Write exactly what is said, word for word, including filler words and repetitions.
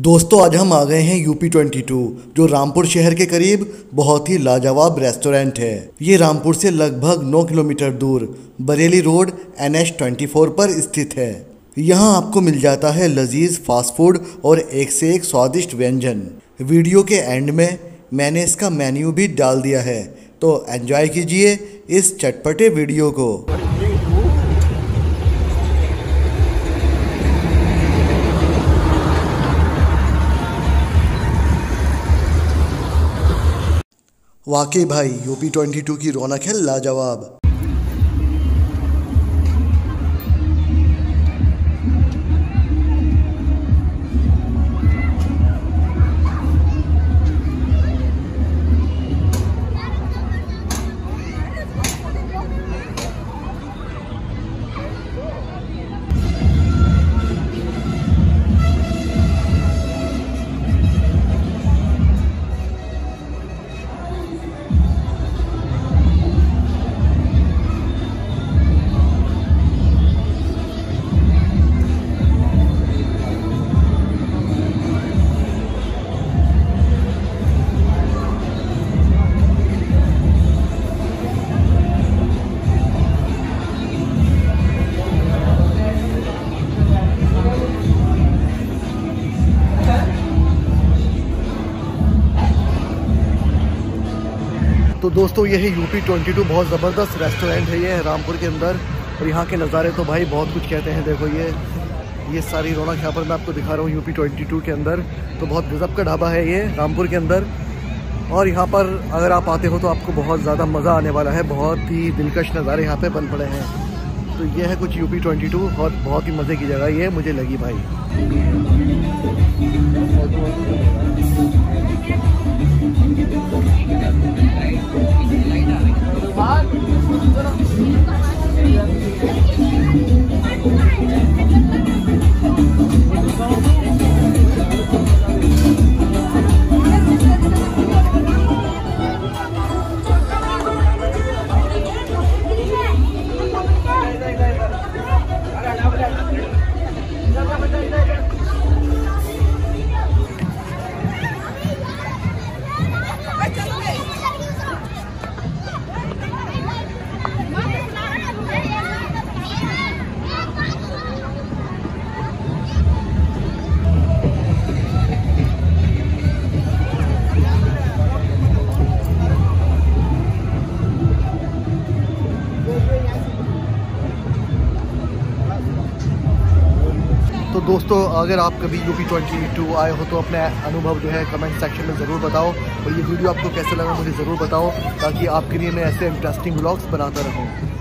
दोस्तों आज हम आ गए हैं यूपी ट्वेंटी टू जो रामपुर शहर के करीब बहुत ही लाजवाब रेस्टोरेंट है। ये रामपुर से लगभग नौ किलोमीटर दूर Bareilly road N S twenty four पर स्थित है। यहाँ आपको मिल जाता है लजीज फास्ट फूड और एक से एक स्वादिष्ट व्यंजन। वीडियो के एंड में मैंने इसका मेन्यू भी डाल दिया है, तो एंजॉय कीजिए इस चटपटे वीडियो को। वाकई भाई यूपी ट्वेंटी टू की रौनक है लाजवाब। तो दोस्तों यही यूपी ट्वेंटी टू बहुत ज़बरदस्त रेस्टोरेंट है, ये रामपुर के अंदर। और यहाँ के नज़ारे तो भाई बहुत कुछ कहते हैं। देखो ये ये सारी रौनक यहाँ पर मैं आपको दिखा रहा हूँ यूपी ट्वेंटी टू के अंदर। तो बहुत गजब का ढाबा है ये रामपुर के अंदर। और यहाँ पर अगर आप आते हो तो आपको बहुत ज़्यादा मज़ा आने वाला है। बहुत ही दिलकश नज़ारे यहाँ पर बन पड़े हैं। तो ये है कुछ यूपी ट्वेंटी टू और बहुत ही मज़े की जगह ये मुझे लगी भाई। तो दोस्तों अगर आप कभी यूपी ट्वेंटी टू आए हो तो अपने अनुभव जो है कमेंट सेक्शन में ज़रूर बताओ। और ये वीडियो आपको कैसे लगा मुझे ज़रूर बताओ, ताकि आपके लिए मैं ऐसे इंटरेस्टिंग व्लॉग्स बनाता रहूँ।